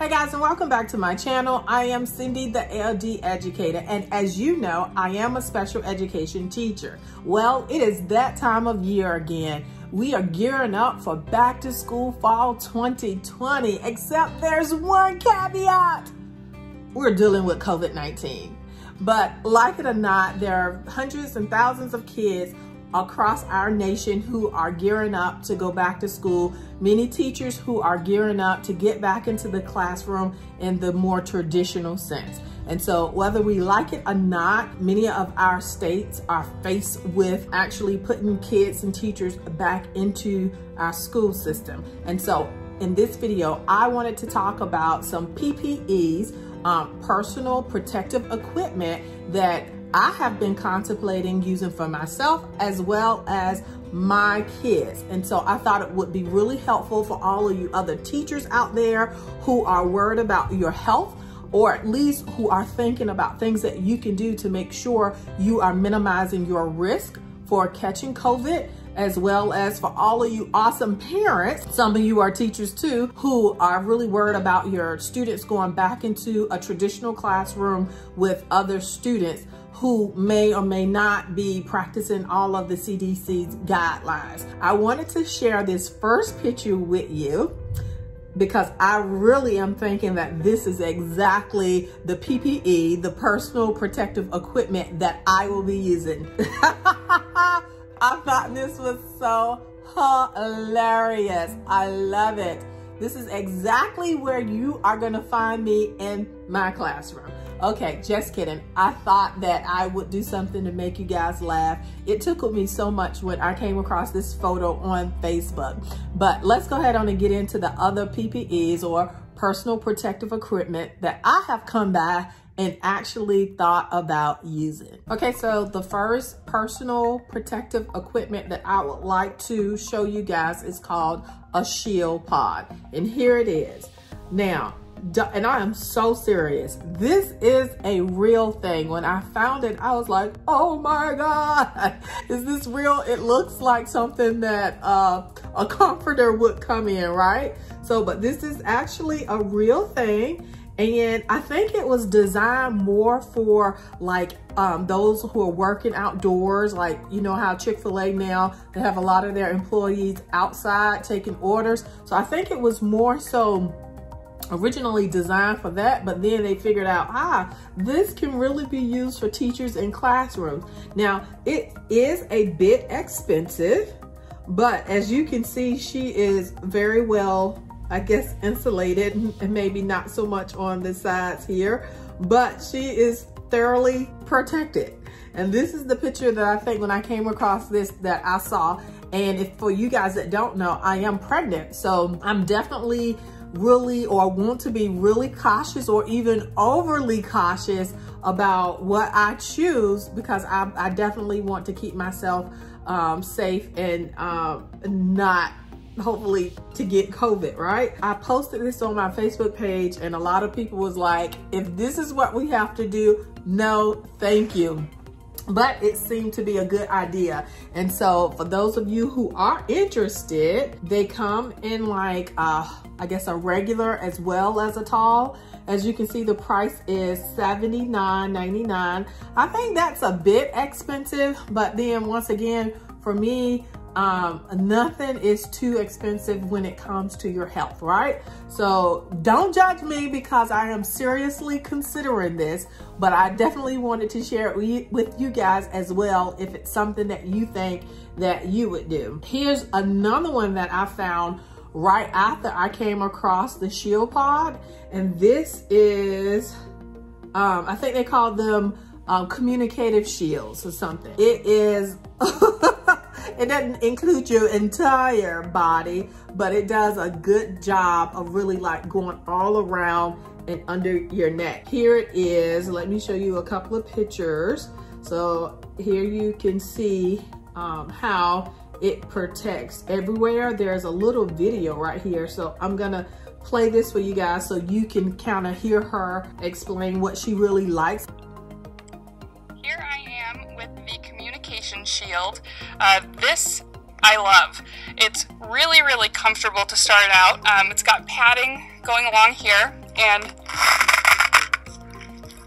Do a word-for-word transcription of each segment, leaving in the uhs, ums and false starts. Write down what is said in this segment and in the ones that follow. Hey guys, and welcome back to my channel. I am Cindy, the L D Educator, and as you know, I am a special education teacher. Well, it is that time of year again. We are gearing up for back to school fall twenty twenty, except there's one caveat. We're dealing with COVID nineteen. But like it or not, there are hundreds and thousands of kids across our nation who are gearing up to go back to school, many teachers who are gearing up to get back into the classroom in the more traditional sense. And so whether we like it or not, many of our states are faced with actually putting kids and teachers back into our school system. And so in this video, I wanted to talk about some P P Es, um, personal protective equipment, that I have been contemplating using for myself as well as my kids. And so I thought it would be really helpful for all of you other teachers out there who are worried about your health, or at least who are thinking about things that you can do to make sure you are minimizing your risk for catching COVID, as well as for all of you awesome parents, some of you are teachers too, who are really worried about your students going back into a traditional classroom with other students who may or may not be practicing all of the C D C's guidelines. I wanted to share this first picture with you because I really am thinking that this is exactly the P P E, the personal protective equipment, that I will be using. I thought this was so hilarious. I love it. This is exactly where you are gonna find me in my classroom. Okay, just kidding. I thought that I would do something to make you guys laugh. It tickled me so much when I came across this photo on Facebook. But let's go ahead on and get into the other P P Es, or personal protective equipment, that I have come by and actually thought about using. Okay, so the first personal protective equipment that I would like to show you guys is called a shield pod. And here it is. Now, and I am so serious, this is a real thing. When I found it, I was like, oh my God, is this real? It looks like something that uh, a comforter would come in, right? So, but this is actually a real thing. And I think it was designed more for like um, those who are working outdoors, like, you know how Chick-fil-A now, they have a lot of their employees outside taking orders. So I think it was more so originally designed for that, but then they figured out, ah, this can really be used for teachers in classrooms. Now, it is a bit expensive, but as you can see, she is very well, I guess, insulated, and maybe not so much on the sides here, but she is thoroughly protected. And this is the picture that I think when I came across this that I saw. And if, for you guys that don't know, I am pregnant, so I'm definitely really, or want to be really cautious, or even overly cautious about what I choose, because I, I definitely want to keep myself um, safe and um, not hopefully to get COVID, right? I posted this on my Facebook page and a lot of people was like, if this is what we have to do, no, thank you. But it seemed to be a good idea. And so for those of you who are interested, they come in like, uh, I guess, a regular as well as a tall. As you can see, the price is seventy-nine ninety-nine. I think that's a bit expensive, but then once again, for me, um, nothing is too expensive when it comes to your health, right? So don't judge me, because I am seriously considering this, but I definitely wanted to share it with you guys as well, if it's something that you think that you would do. Here's another one that I found right after I came across the shield pod. And this is, um, I think they call them um, communicative shields or something. It is, it doesn't include your entire body, but it does a good job of really like going all around and under your neck. Here it is. Let me show you a couple of pictures. So here you can see um, how it protects everywhere. There's a little video right here, so I'm gonna play this for you guys so you can kind of hear her explain what she really likes. Here I am with the communication shield. Uh, this I love. It's really, really comfortable to start out. Um, it's got padding going along here, and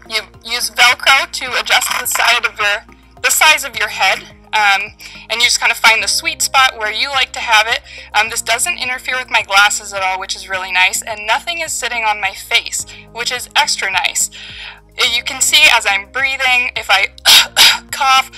you use Velcro to adjust the side of your the size of your head, um, and you just kind of find the sweet spot where you like to have it. Um, this doesn't interfere with my glasses at all, which is really nice, and nothing is sitting on my face, which is extra nice. You can see as I'm breathing, if I cough,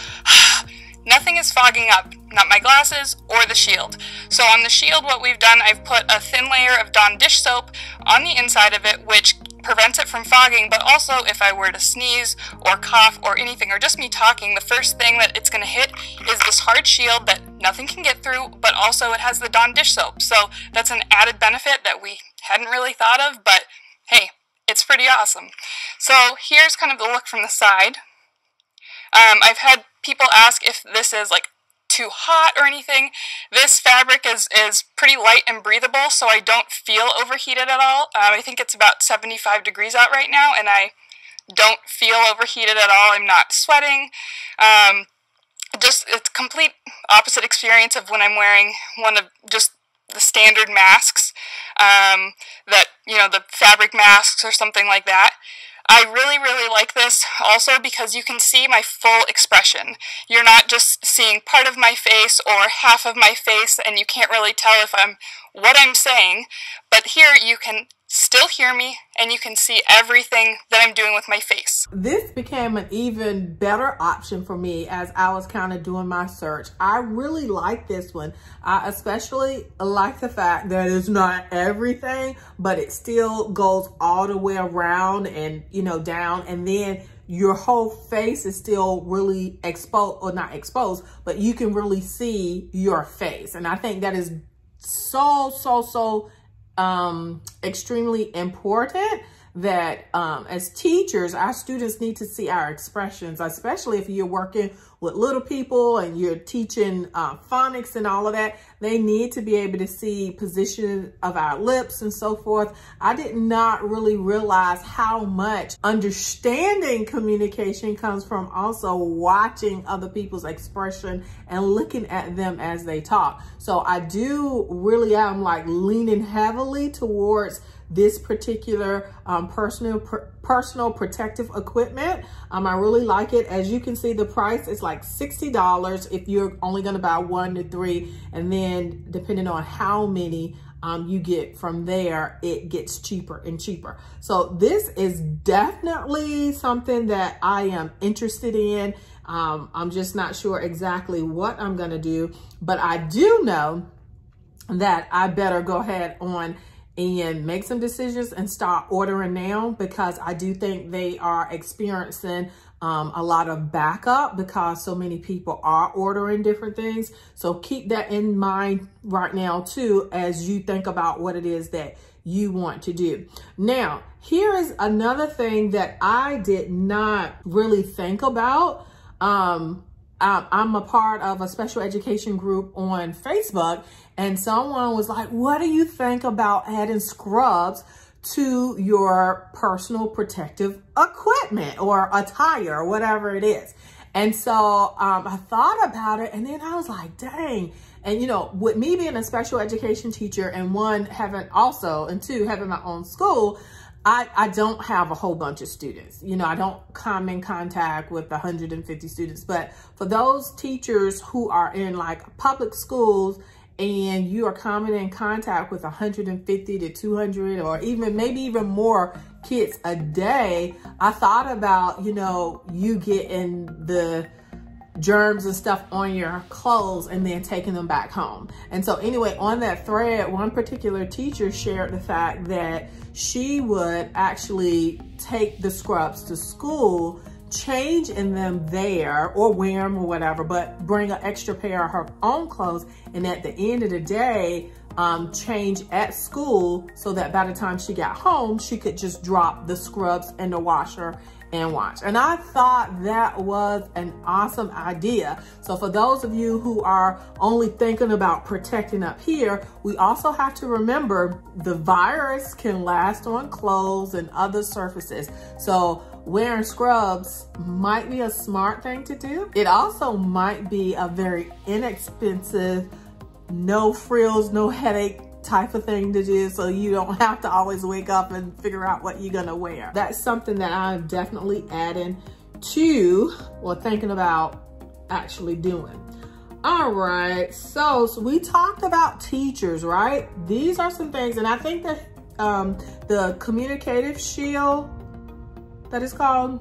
nothing is fogging up, not my glasses or the shield. So on the shield, what we've done, I've put a thin layer of Dawn dish soap on the inside of it, which prevents it from fogging, but also if I were to sneeze or cough or anything, or just me talking, the first thing that it's going to hit is this hard shield that nothing can get through, but also it has the Dawn dish soap. So that's an added benefit that we hadn't really thought of, but hey, it's pretty awesome. So here's kind of the look from the side. Um, I've had people ask if this is like too hot or anything. This fabric is, is pretty light and breathable, so I don't feel overheated at all. Um, I think it's about seventy-five degrees out right now, and I don't feel overheated at all. I'm not sweating. Um, just it's complete opposite experience of when I'm wearing one of just the standard masks, um, that, you know, the fabric masks or something like that. I really, really like this also because you can see my full expression. You're not just seeing part of my face or half of my face, and you can't really tell if I'm what I'm saying, but here you can still hear me and you can see everything that I'm doing with my face. This became an even better option for me as I was kind of doing my search. I really like this one. I especially like the fact that it's not everything, but it still goes all the way around and, you know, down, and then your whole face is still really exposed, or not exposed, but you can really see your face. And I think that is so, so, so um extremely important that um as teachers, our students need to see our expressions, especially if you're working with little people and you're teaching uh, phonics and all of that. They need to be able to see position of our lips and so forth. I did not really realize how much understanding communication comes from also watching other people's expression and looking at them as they talk. So I do really, I'm like leaning heavily towards this particular um, personal per personal protective equipment. Um, I really like it. As you can see, the price is like sixty dollars if you're only gonna buy one to three, and then depending on how many um, you get from there, it gets cheaper and cheaper. So this is definitely something that I am interested in. Um, I'm just not sure exactly what I'm gonna do, but I do know that I better go ahead on and make some decisions and start ordering now, because I do think they are experiencing um, a lot of backup because so many people are ordering different things. So keep that in mind right now too, as you think about what it is that you want to do. Now, here is another thing that I did not really think about. Um, I'm a part of a special education group on Facebook, and someone was like, what do you think about adding scrubs to your personal protective equipment or attire or whatever it is? And so um, I thought about it, and then I was like, dang. And you know, with me being a special education teacher, and one, having also, and two, having my own school, I, I don't have a whole bunch of students. You know, I don't come in contact with one hundred fifty students, but for those teachers who are in like public schools and you are coming in contact with one hundred fifty to two hundred or even maybe even more kids a day, I thought about, you know, you getting the germs and stuff on your clothes and then taking them back home. And so anyway, on that thread, one particular teacher shared the fact that she would actually take the scrubs to school, change in them there or wear them or whatever, but bring an extra pair of her own clothes, and at the end of the day, um, change at school, so that by the time she got home, she could just drop the scrubs in the washer and watch. And I thought that was an awesome idea. So for those of you who are only thinking about protecting up here, we also have to remember the virus can last on clothes and other surfaces. So wearing scrubs might be a smart thing to do. It also might be a very inexpensive, no frills, no headache type of thing to do, so you don't have to always wake up and figure out what you're gonna wear. That's something that I'm definitely adding to or thinking about actually doing. All right, so, so we talked about teachers, right? These are some things, and I think that um, the communicative shield that is called,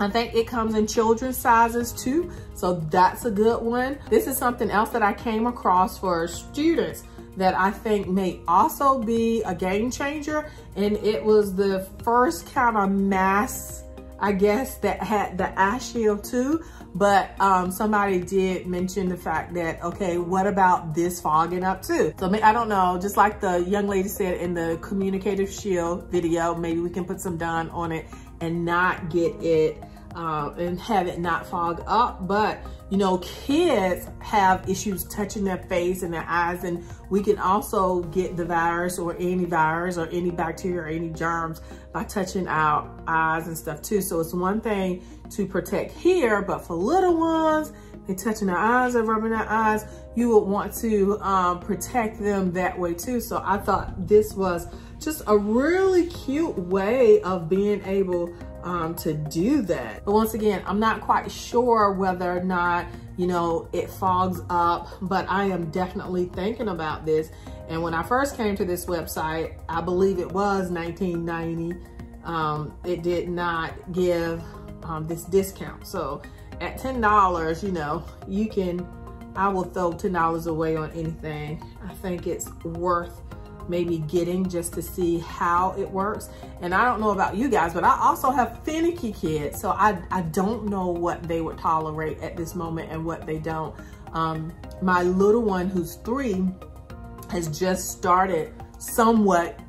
I think it comes in children's sizes too, so that's a good one. This is something else that I came across for students that I think may also be a game changer, and it was the first kind of mask, I guess, that had the eye shield too, but um, somebody did mention the fact that, okay, what about this fogging up too? So I don't know, just like the young lady said in the communicative shield video, maybe we can put some Dawn on it and not get it um, and have it not fog up. But you know, kids have issues touching their face and their eyes, and we can also get the virus or any virus or any bacteria or any germs by touching our eyes and stuff too. So it's one thing to protect here, but for little ones, they're touching their eyes or rubbing their eyes, you would want to um, protect them that way too. So I thought this was just a really cute way of being able um, to do that. But once again, I'm not quite sure whether or not, you know, it fogs up, but I am definitely thinking about this. And when I first came to this website, I believe it was nineteen ninety, um, it did not give um, this discount. So at ten dollars, you know, you can, I will throw ten dollars away on anything. I think it's worth maybe getting just to see how it works. And I don't know about you guys, but I also have finicky kids, so I, I don't know what they would tolerate at this moment and what they don't. Um, my little one, who's three, has just started somewhat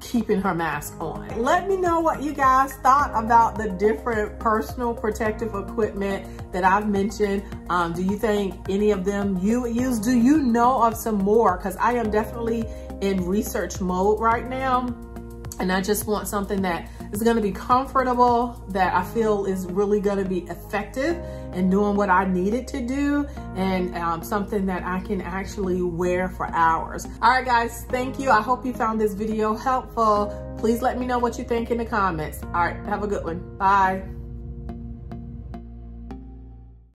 keeping her mask on. Let me know what you guys thought about the different personal protective equipment that I've mentioned. Um, do you think any of them you would use? Do you know of some more? Because I am definitely in research mode right now, and I just want something that is gonna be comfortable, that I feel is really gonna be effective in doing what I needed to do, and um, something that I can actually wear for hours. All right guys, thank you. I hope you found this video helpful. Please let me know what you think in the comments. All right, have a good one, bye.